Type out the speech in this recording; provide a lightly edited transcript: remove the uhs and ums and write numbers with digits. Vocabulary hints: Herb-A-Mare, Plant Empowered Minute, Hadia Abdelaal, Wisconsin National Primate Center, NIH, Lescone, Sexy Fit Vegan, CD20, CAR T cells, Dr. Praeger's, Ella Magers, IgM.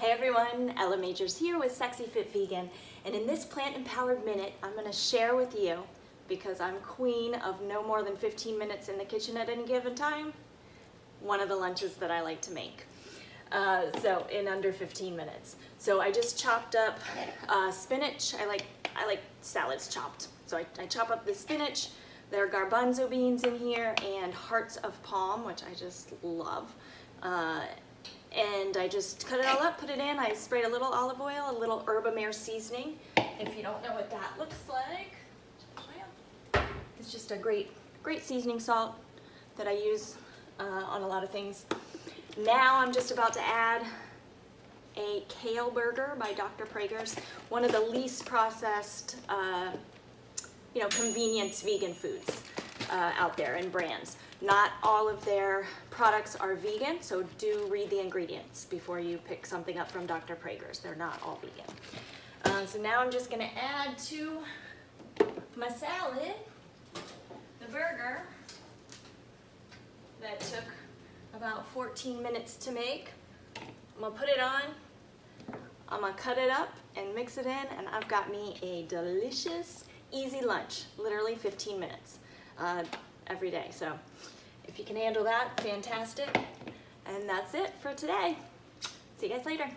Hey everyone, Ella Magers here with Sexy Fit Vegan, and in this Plant Empowered Minute, I'm going to share with you, because I'm queen of no more than 15 minutes in the kitchen at any given time, one of the lunches that I like to make, so in under 15 minutes. So I just chopped up spinach. I like salads chopped, so I chop up the spinach. There are garbanzo beans in here and hearts of palm, which I just love. And I just cut it all up, put it in. I sprayed a little olive oil, a little Herb-A-Mare seasoning. If you don't know what that looks like, it's just a great seasoning salt that I use on a lot of things. Now I'm just about to add a kale burger by Dr. Praeger's, one of the least processed, you know, convenience vegan foods out there and brands. Not all of their products are vegan, so do read the ingredients before you pick something up from Dr. Praeger's. They're not all vegan. So now I'm just gonna add to my salad the burger that took about 14 minutes to make. I'm gonna put it on, I'm gonna cut it up and mix it in, and I've got me a delicious, easy lunch, literally 15 minutes. Every day. So if you can handle that, fantastic. And that's it for today. See you guys later.